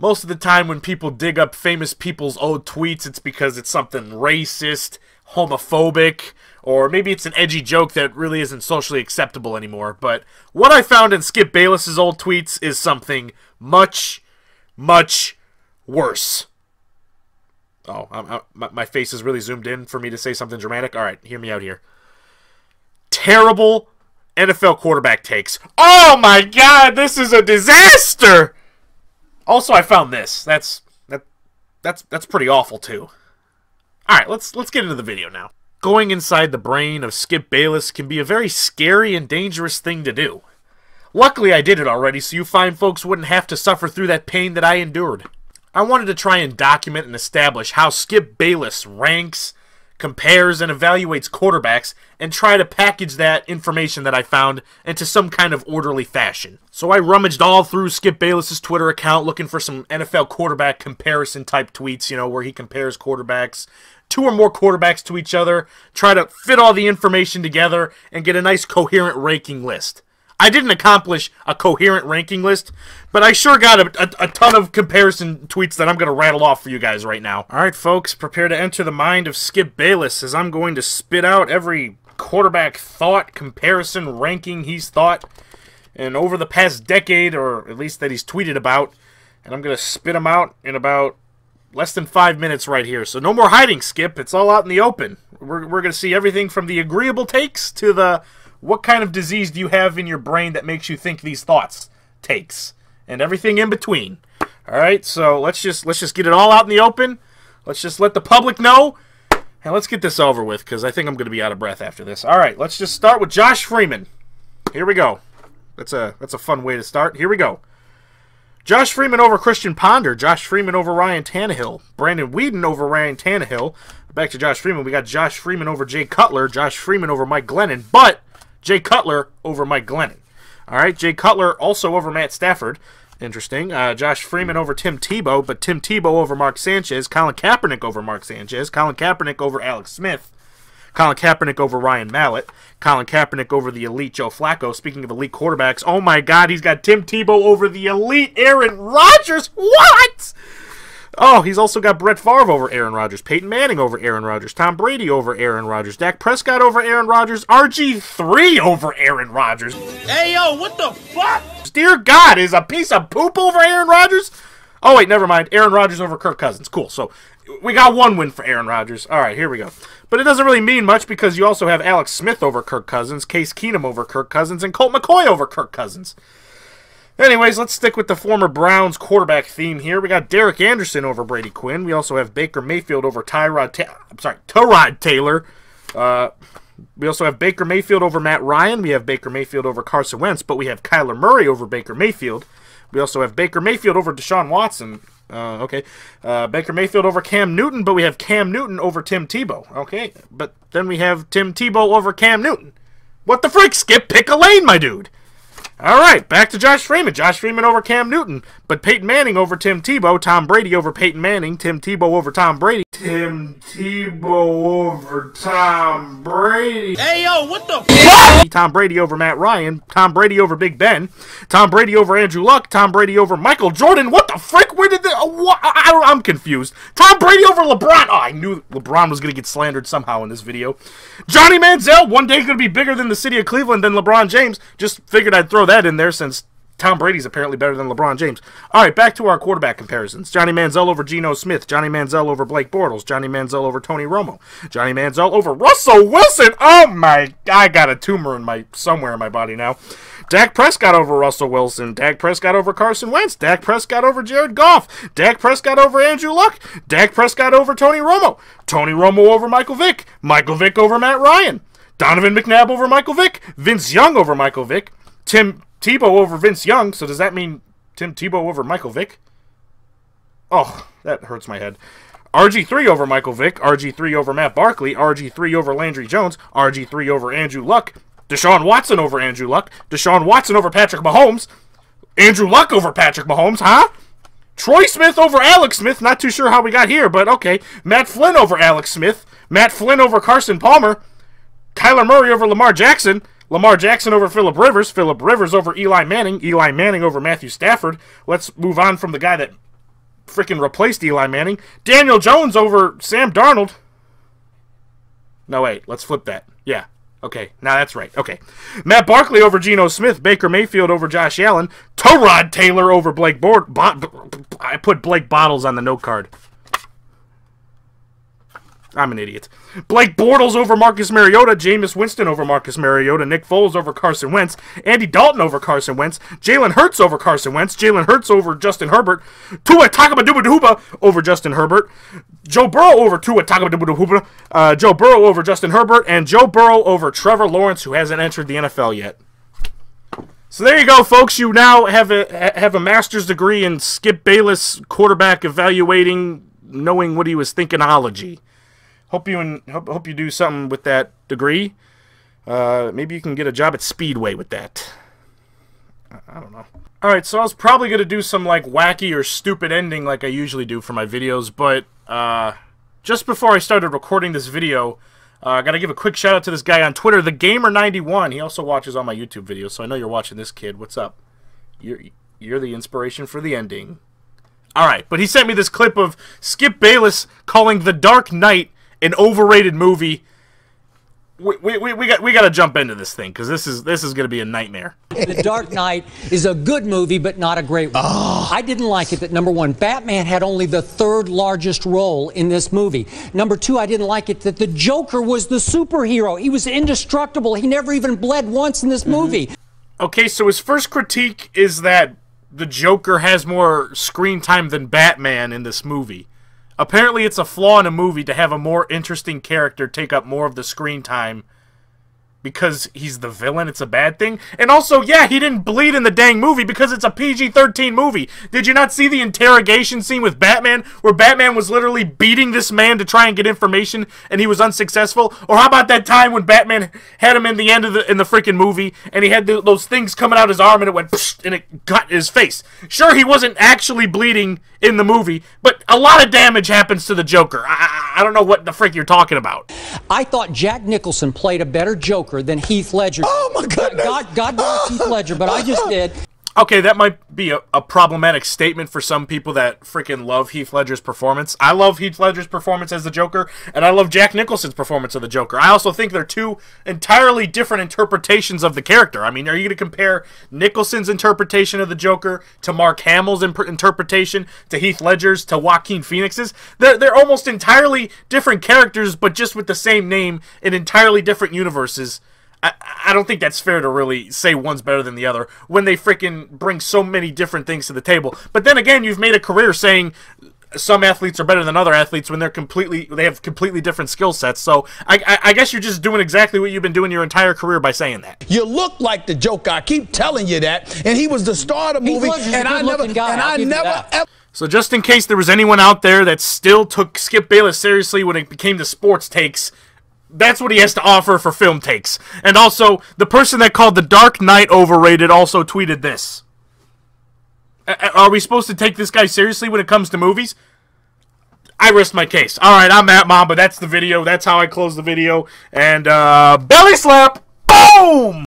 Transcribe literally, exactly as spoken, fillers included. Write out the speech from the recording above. Most of the time when people dig up famous people's old tweets, it's because it's something racist, homophobic, or maybe it's an edgy joke that really isn't socially acceptable anymore. But what I found in Skip Bayless's old tweets is something much, much worse. Oh, I'm, I'm, my face is really zoomed in for me to say something dramatic. All right, hear me out here. Terrible N F L quarterback takes. Oh my God, this is a disaster! Also, I found this. That's that that's that's pretty awful too. All right, let's let's get into the video now. Going inside the brain of Skip Bayless can be a very scary and dangerous thing to do. Luckily, I did it already, so you fine folks wouldn't have to suffer through that pain that I endured. I wanted to try and document and establish how Skip Bayless ranks, compares, and evaluates quarterbacks, and try to package that information that I found into some kind of orderly fashion. So I rummaged all through Skip Bayless's Twitter account looking for some N F L quarterback comparison type tweets, you know, where he compares quarterbacks, two or more quarterbacks to each other, try to fit all the information together, and get a nice coherent ranking list. I didn't accomplish a coherent ranking list, but I sure got a, a, a ton of comparison tweets that I'm going to rattle off for you guys right now. Alright folks, prepare to enter the mind of Skip Bayless as I'm going to spit out every quarterback thought, comparison, ranking he's thought, and over the past decade, or at least that he's tweeted about, and I'm going to spit them out in about less than five minutes right here. So no more hiding, Skip. It's all out in the open. We're, we're going to see everything from the agreeable takes to the... what kind of disease do you have in your brain that makes you think these thoughts takes? And everything in between. Alright, so let's just let's just get it all out in the open. Let's just let the public know. And let's get this over with, because I think I'm going to be out of breath after this. Alright, let's just start with Josh Freeman. Here we go. That's a, that's a fun way to start. Here we go. Josh Freeman over Christian Ponder. Josh Freeman over Ryan Tannehill. Brandon Weeden over Ryan Tannehill. Back to Josh Freeman. We got Josh Freeman over Jay Cutler. Josh Freeman over Mike Glennon. But... Jay Cutler over Mike Glennon. All right, Jay Cutler also over Matt Stafford. Interesting. Uh, Josh Freeman over Tim Tebow, but Tim Tebow over Mark Sanchez. Colin Kaepernick over Mark Sanchez. Colin Kaepernick over Alex Smith. Colin Kaepernick over Ryan Mallett. Colin Kaepernick over the elite Joe Flacco. Speaking of elite quarterbacks, oh my God, he's got Tim Tebow over the elite Aaron Rodgers. What? Oh, he's also got Brett Favre over Aaron Rodgers, Peyton Manning over Aaron Rodgers, Tom Brady over Aaron Rodgers, Dak Prescott over Aaron Rodgers, R G three over Aaron Rodgers. Hey, yo, what the fuck? Dear God, is a piece of poop over Aaron Rodgers? Oh, wait, never mind. Aaron Rodgers over Kirk Cousins. Cool, so we got one win for Aaron Rodgers. All right, here we go. But it doesn't really mean much because you also have Alex Smith over Kirk Cousins, Case Keenum over Kirk Cousins, and Colt McCoy over Kirk Cousins. Anyways, let's stick with the former Browns quarterback theme here. We got Derek Anderson over Brady Quinn. We also have Baker Mayfield over Tyrod Ta I'm sorry, Tyrod Taylor. Uh, we also have Baker Mayfield over Matt Ryan. We have Baker Mayfield over Carson Wentz, but we have Kyler Murray over Baker Mayfield. We also have Baker Mayfield over Deshaun Watson. Uh, okay. Uh, Baker Mayfield over Cam Newton, but we have Cam Newton over Tim Tebow. Okay, but then we have Tim Tebow over Cam Newton. What the frick, Skip? Pick a lane, my dude. All right, back to Josh Freeman. Josh Freeman over Cam Newton, but Peyton Manning over Tim Tebow, Tom Brady over Peyton Manning, Tim Tebow over Tom Brady. Tim Tebow over Tom Brady. Hey, yo, what the fuck? Tom Brady over Matt Ryan, Tom Brady over Big Ben, Tom Brady over Andrew Luck, Tom Brady over Michael Jordan. What the frick? Where did the... Uh, I don't, I'm confused. Tom Brady over LeBron. Oh, I knew LeBron was going to get slandered somehow in this video. Johnny Manziel, one day going to be bigger than the city of Cleveland than LeBron James. Just figured I'd throw that in there since Tom Brady's apparently better than LeBron James. All right, back to our quarterback comparisons. Johnny Manziel over Geno Smith. Johnny Manziel over Blake Bortles. Johnny Manziel over Tony Romo. Johnny Manziel over Russell Wilson. Oh, my. I got a tumor in my somewhere in my body now. Dak Prescott over Russell Wilson. Dak Prescott over Carson Wentz. Dak Prescott over Jared Goff. Dak Prescott over Andrew Luck. Dak Prescott over Tony Romo. Tony Romo over Michael Vick. Michael Vick over Matt Ryan. Donovan McNabb over Michael Vick. Vince Young over Michael Vick. Tim Tebow over Vince Young, so does that mean Tim Tebow over Michael Vick? Oh, that hurts my head. R G three over Michael Vick, R G three over Matt Barkley, R G three over Landry Jones, R G three over Andrew Luck, Deshaun Watson over Andrew Luck, Deshaun Watson over Patrick Mahomes, Andrew Luck over Patrick Mahomes, huh? Troy Smith over Alex Smith, not too sure how we got here, but okay. Matt Flynn over Alex Smith, Matt Flynn over Carson Palmer, Kyler Murray over Lamar Jackson, Lamar Jackson over Phillip Rivers. Phillip Rivers over Eli Manning. Eli Manning over Matthew Stafford. Let's move on from the guy that freaking replaced Eli Manning. Daniel Jones over Sam Darnold. No, wait. Let's flip that. Yeah. Okay. Now that's right. Okay. Matt Barkley over Geno Smith. Baker Mayfield over Josh Allen. Tyrod Taylor over Blake Bord... Bo I put Blake Bottles on the note card. I'm an idiot. Blake Bortles over Marcus Mariota. Jameis Winston over Marcus Mariota. Nick Foles over Carson Wentz. Andy Dalton over Carson Wentz. Jalen Hurts over Carson Wentz. Jalen Hurts over Justin Herbert. Tua Tagovailoa over Justin Herbert. Joe Burrow over Tua Tagovailoa. Uh, Joe Burrow over Justin Herbert. And Joe Burrow over Trevor Lawrence, who hasn't entered the N F L yet. So there you go, folks. You now have a, have a master's degree in Skip Bayless quarterback evaluating, knowing what he was thinking-ology. Hope you and hope, hope you do something with that degree. Uh, maybe you can get a job at Speedway with that. I don't know. All right, so I was probably gonna do some like wacky or stupid ending like I usually do for my videos, but uh, just before I started recording this video, uh, I gotta give a quick shout out to this guy on Twitter, The Gamer ninety-one. He also watches all my YouTube videos, so I know you're watching this, kid. What's up? You're you're the inspiration for the ending. All right, but he sent me this clip of Skip Bayless calling The Dark Knight an overrated movie. We, we, we, we got we got to jump into this thing, because this is this is going to be a nightmare. The Dark Knight is a good movie, but not a great one. Oh. I didn't like it that, number one, Batman had only the third largest role in this movie. Number two, I didn't like it that the Joker was the superhero. He was indestructible. He never even bled once in this mm-hmm. movie. Okay, so his first critique is that the Joker has more screen time than Batman in this movie. Apparently, it's a flaw in a movie to have a more interesting character take up more of the screen time because he's the villain. It's a bad thing. And also, yeah, he didn't bleed in the dang movie because it's a P G thirteen movie. Did you not see the interrogation scene with Batman where Batman was literally beating this man to try and get information and he was unsuccessful? Or how about that time when Batman had him in the end of the in the freaking movie and he had the, those things coming out his arm and it went psh, and it got his face? Sure, he wasn't actually bleeding in the movie, but a lot of damage happens to the Joker. I, I don't know what the frick you're talking about. I thought Jack Nicholson played a better Joker than Heath Ledger. Oh my goodness! God, God bless Heath Ledger, but I just did. Okay, that might be a, a problematic statement for some people that freaking love Heath Ledger's performance. I love Heath Ledger's performance as the Joker, and I love Jack Nicholson's performance of the Joker. I also think they're two entirely different interpretations of the character. I mean, are you going to compare Nicholson's interpretation of the Joker to Mark Hamill's imp interpretation, to Heath Ledger's, to Joaquin Phoenix's? They're, they're almost entirely different characters, but just with the same name in entirely different universes. I, I don't think that's fair to really say one's better than the other when they freaking bring so many different things to the table. But then again, you've made a career saying some athletes are better than other athletes when they're completely they have completely different skill sets. So I, I, I guess you're just doing exactly what you've been doing your entire career by saying that. You look like the Joker. I keep telling you that, and he was the star of the movie, and I never, and I never ever. So just in case there was anyone out there that still took Skip Bayless seriously when it became the sports takes. That's what he has to offer for film takes. And also, the person that called The Dark Knight overrated also tweeted this. A- are we supposed to take this guy seriously when it comes to movies? I rest my case. All right, I'm Matt Mamba. That's the video. That's how I close the video. And, uh, belly slap. Boom!